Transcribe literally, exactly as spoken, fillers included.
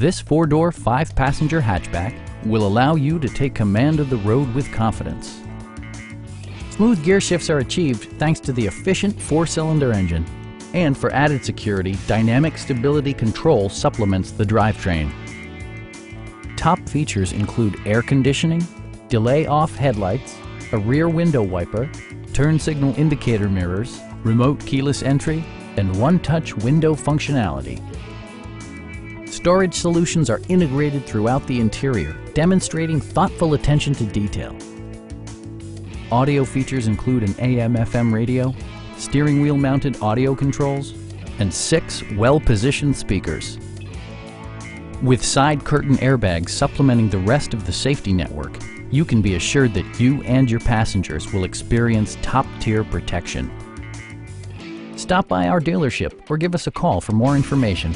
This four-door, five-passenger hatchback will allow you to take command of the road with confidence. Smooth gear shifts are achieved thanks to the efficient four-cylinder engine. And for added security, dynamic stability control supplements the drivetrain. Top features include air conditioning, delay-off headlights, a rear window wiper, turn signal indicator mirrors, remote keyless entry, and one-touch window functionality. Storage solutions are integrated throughout the interior, demonstrating thoughtful attention to detail. Audio features include an A M F M radio, steering wheel mounted audio controls, and six well-positioned speakers. With side curtain airbags supplementing the rest of the safety network, you can be assured that you and your passengers will experience top-tier protection. Stop by our dealership or give us a call for more information.